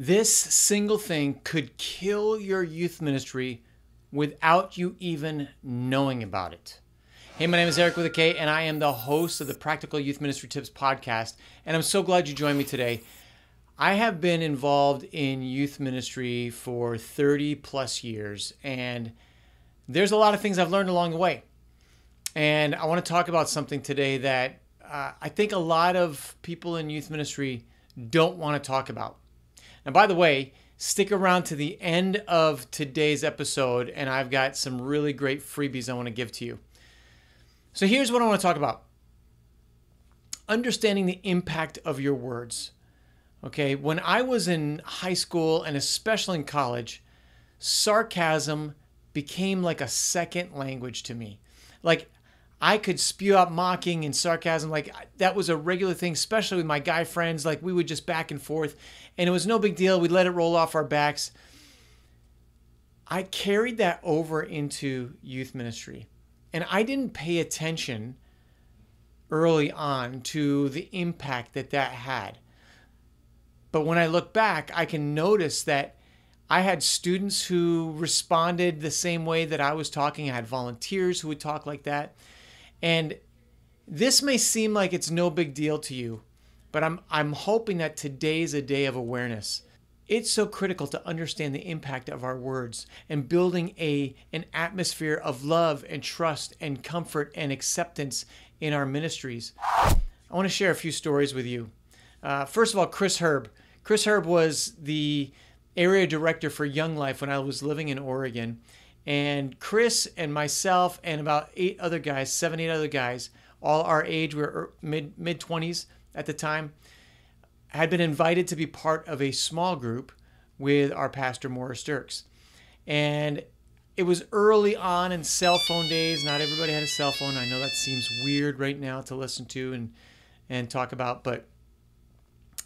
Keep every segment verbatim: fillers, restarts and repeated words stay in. This single thing could kill your youth ministry without you even knowing about it. Hey, my name is Eric with a K, and I am the host of the Practical Youth Ministry Tips podcast, and I'm so glad you joined me today. I have been involved in youth ministry for thirty plus years, and there's a lot of things I've learned along the way. And I want to talk about something today that uh, I think a lot of people in youth ministry don't want to talk about. And by the way, stick around to the end of today's episode, and I've got some really great freebies I want to give to you. So here's what I want to talk about. Understanding the impact of your words. Okay, when I was in high school and especially in college, sarcasm became like a second language to me. Like, I could spew out mocking and sarcasm. Like, that was a regular thing, especially with my guy friends. Like, we would just back and forth, and it was no big deal. We'd let it roll off our backs. I carried that over into youth ministry. And I didn't pay attention early on to the impact that that had. But when I look back, I can notice that I had students who responded the same way that I was talking. I had volunteers who would talk like that. And this may seem like it's no big deal to you, but I'm, I'm hoping that today's a day of awareness. It's so critical to understand the impact of our words and building a, an atmosphere of love and trust and comfort and acceptance in our ministries. I want to share a few stories with you. Uh, first of all, Chris Herb. Chris Herb was the area director for Young Life when I was living in Oregon. And Chris and myself and about eight other guys, seven, eight other guys, all our age, we were mid, mid-twenties at the time, had been invited to be part of a small group with our pastor, Morris Dirks. And it was early on in cell phone days. Not everybody had a cell phone. I know that seems weird right now to listen to and, and talk about, but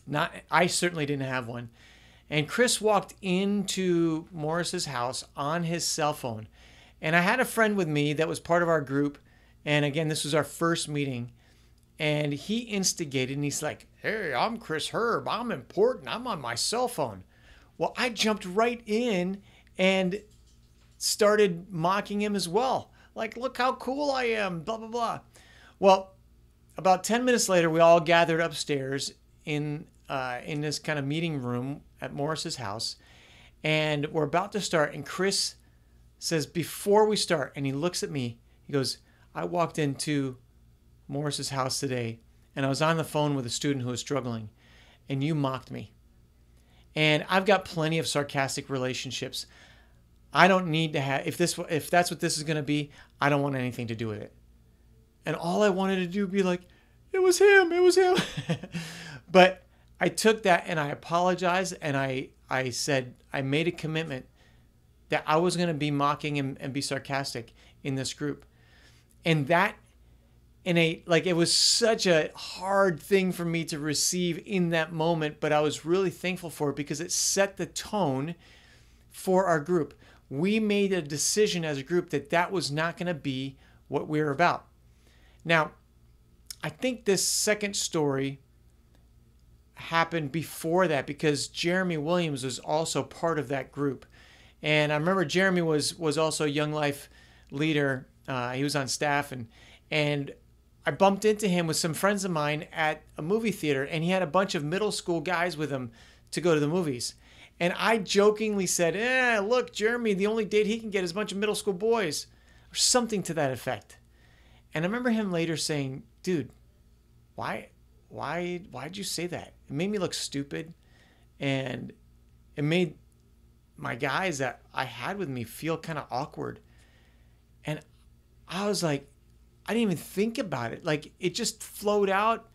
not, I certainly didn't have one. And Chris walked into Morris's house on his cell phone. And I had a friend with me that was part of our group. And again, this was our first meeting. And he instigated, and he's like, "Hey, I'm Chris Herb. I'm important. I'm on my cell phone." Well, I jumped right in and started mocking him as well. Like, "Look how cool I am, blah, blah, blah." Well, about ten minutes later, we all gathered upstairs in uh, in this kind of meeting room at Morris's house. And we're about to start. And Chris says, before we start, and he looks at me, he goes, "I walked into Morris's house today, and I was on the phone with a student who was struggling, and you mocked me. And I've got plenty of sarcastic relationships. I don't need to have, if this, if that's what this is going to be, I don't want anything to do with it." And all I wanted to do be like, "It was him, it was him." But I took that and I apologized, and I, I said, I made a commitment that I was going to be mocking and, and be sarcastic in this group. And that, in a, like, it was such a hard thing for me to receive in that moment, but I was really thankful for it because it set the tone for our group. We made a decision as a group that that was not going to be what we were about. Now, I think this second story happened before that because Jeremy Williams was also part of that group. And I remember Jeremy was, was also a Young Life leader. Uh, he was on staff, and, and I bumped into him with some friends of mine at a movie theater, and he had a bunch of middle school guys with him to go to the movies. And I jokingly said, "Eh, look, Jeremy, the only date he can get is a bunch of middle school boys," or something to that effect. And I remember him later saying, "Dude, why, why, why'd you say that? It made me look stupid, and it made my guys that I had with me feel kind of awkward." And I was like, I didn't even think about it. Like, it just flowed out.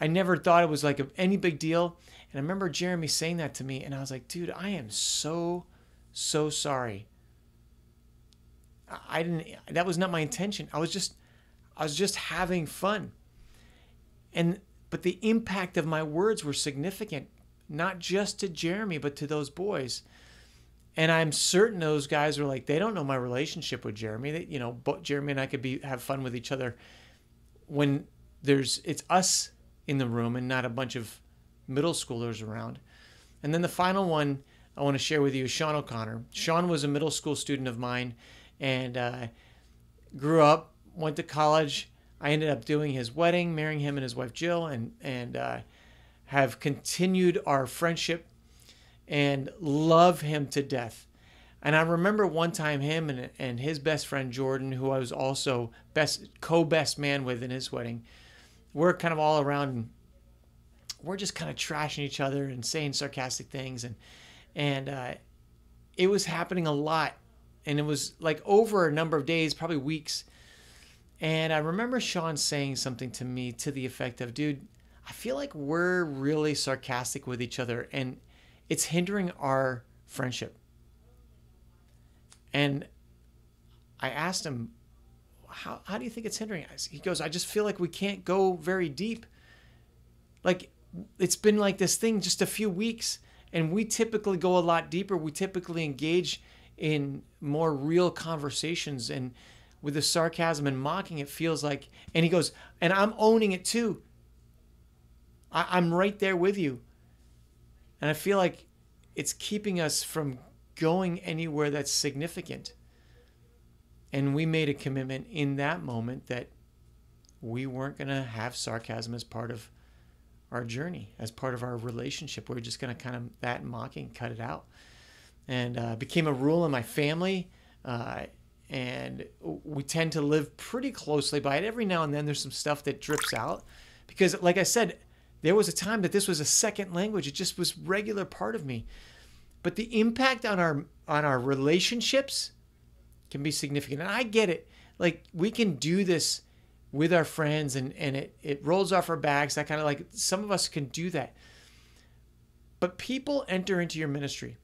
I never thought it was like any big deal. And I remember Jeremy saying that to me, and I was like, "Dude, I am so, so sorry. I didn't, that was not my intention. I was just, I was just having fun." And, but the impact of my words were significant, not just to Jeremy, but to those boys. And I'm certain those guys were like, they don't know my relationship with Jeremy. They, you know, but Jeremy and I could be have fun with each other when there's it's us in the room and not a bunch of middle schoolers around. And then the final one I want to share with you is Sean O'Connor. Sean was a middle school student of mine and uh, grew up, went to college. I ended up doing his wedding, marrying him and his wife Jill, and, and uh, have continued our friendship and love him to death. And I remember one time him and, and his best friend Jordan, who I was also best co-best man with in his wedding, we're kind of all around and we're just kind of trashing each other and saying sarcastic things. And and uh, it was happening a lot. And it was like over a number of days, probably weeks. And I remember Sean saying something to me to the effect of, dude, I feel like we're really sarcastic with each other and it's hindering our friendship. And I asked him, how, how do you think it's hindering us? He goes, I just feel like we can't go very deep. Like, it's been like this thing just a few weeks, and we typically go a lot deeper. We typically engage in more real conversations, and with the sarcasm and mocking, it feels like, and he goes, and I'm owning it too. I, I'm right there with you. And I feel like it's keeping us from going anywhere that's significant. And we made a commitment in that moment that we weren't going to have sarcasm as part of our journey, as part of our relationship. We were just going to kind of, that mocking, cut it out. And uh, became a rule in my family. Uh, and we tend to live pretty closely by it. Every now and then there's some stuff that drips out. Because like I said, there was a time that this was a second language. It just was regular part of me. But the impact on our on our relationships can be significant. And I get it. Like, we can do this with our friends and, and it, it rolls off our backs. That kind of, like, some of us can do that. But people enter into your ministry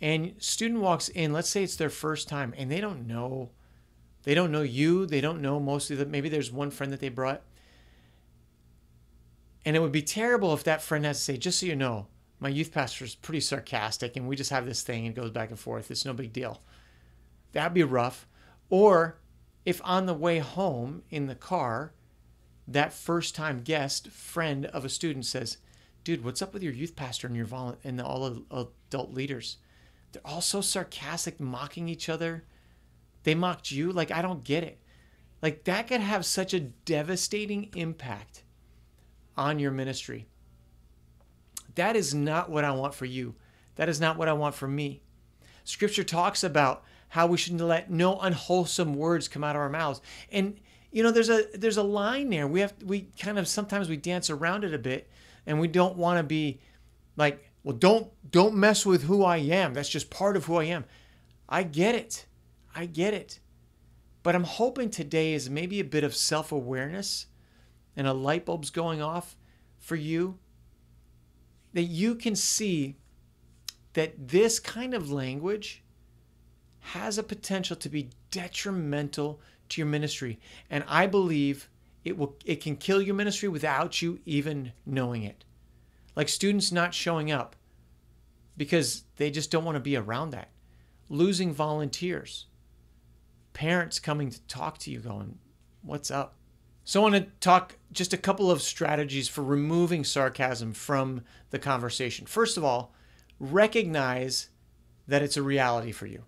and student walks in, let's say it's their first time, and they don't know, they don't know you. They don't know mostly that maybe there's one friend that they brought. And it would be terrible if that friend has to say, just so you know, my youth pastor is pretty sarcastic and we just have this thing and it goes back and forth. It's no big deal. That'd be rough. Or if on the way home in the car, that first time guest friend of a student says, dude, what's up with your youth pastor and your vol- and the all adult leaders? They're all so sarcastic, mocking each other. They mocked you. Like, I don't get it. Like, that could have such a devastating impact on your ministry. That is not what I want for you. That is not what I want for me. Scripture talks about how we shouldn't let no unwholesome words come out of our mouths. And, you know, there's a there's a line there. We have we kind of sometimes we dance around it a bit, and we don't want to be like, well, don't don't mess with who I am. That's just part of who I am. I get it. I get it. But I'm hoping today is maybe a bit of self-awareness and a light bulb's going off for you, that you can see that this kind of language has a potential to be detrimental to your ministry. And I believe it will it can kill your ministry without you even knowing it. Like students not showing up because they just don't want to be around that. Losing volunteers. Parents coming to talk to you going, what's up? So I want to talk just a couple of strategies for removing sarcasm from the conversation. First of all, recognize that it's a reality for you.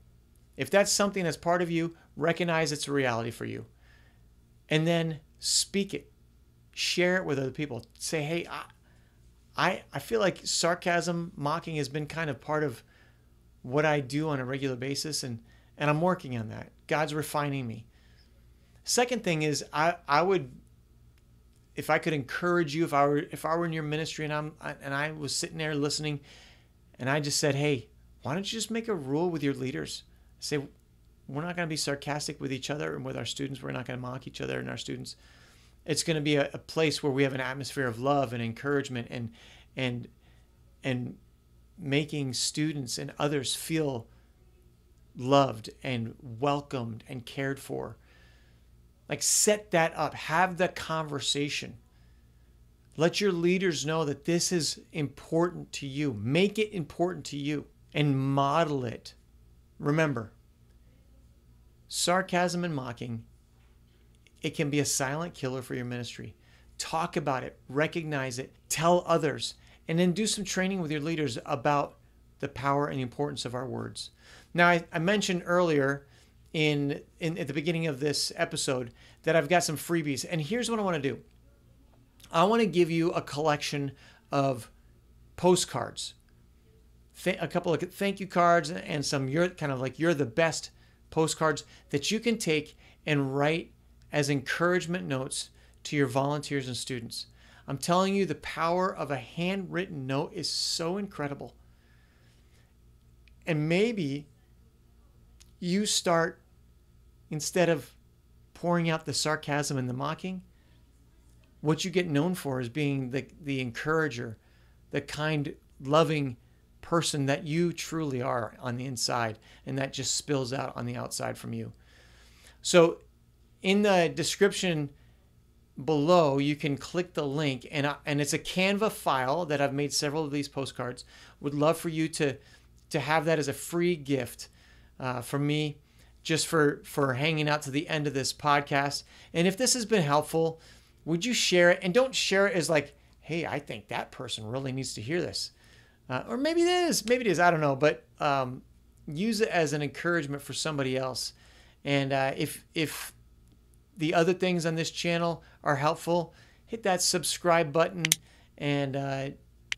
If that's something that's part of you, recognize it's a reality for you. And then speak it. Share it with other people. Say, hey, I I, I feel like sarcasm, mocking has been kind of part of what I do on a regular basis, and, and I'm working on that. God's refining me. Second thing is, I, I would, if I could encourage you, if I were if I were in your ministry and I'm and I was sitting there listening, and I just said, hey, why don't you just make a rule with your leaders? Say, we're not going to be sarcastic with each other and with our students. We're not going to mock each other and our students. It's going to be a, a place where we have an atmosphere of love and encouragement and and and making students and others feel loved and welcomed and cared for. Like, set that up. Have the conversation. Let your leaders know that this is important to you. Make it important to you and model it. Remember, sarcasm and mocking, it can be a silent killer for your ministry. Talk about it. Recognize it. Tell others. And then do some training with your leaders about the power and the importance of our words. Now, I, I mentioned earlier in, in at the beginning of this episode that I've got some freebies. And here's what I want to do. I want to give you a collection of postcards, a couple of thank you cards and some you're kind of like you're the best postcards that you can take and write as encouragement notes to your volunteers and students. I'm telling you, the power of a handwritten note is so incredible. And maybe you start, instead of pouring out the sarcasm and the mocking, what you get known for is being the, the encourager, the kind, loving person that you truly are on the inside, and that just spills out on the outside from you. So in the description below, you can click the link, and I, and it's a Canva file that I've made several of these postcards. Would love for you to to have that as a free gift uh, from me, just for for hanging out to the end of this podcast. And if this has been helpful, would you share it? And don't share it as like, hey, I think that person really needs to hear this, uh, or maybe it is, maybe it is, I don't know. But um, use it as an encouragement for somebody else. And uh, if if the other things on this channel are helpful, hit that subscribe button and uh,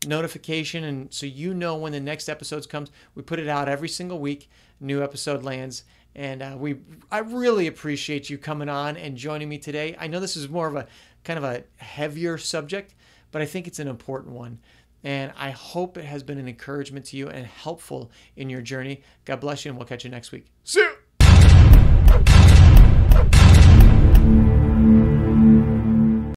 notification, and so you know when the next episode comes. We put it out every single week. New episode lands, and uh, we I really appreciate you coming on and joining me today. I know this is more of a kind of a heavier subject, but I think it's an important one, and I hope it has been an encouragement to you and helpful in your journey. God bless you, and we'll catch you next week. See you.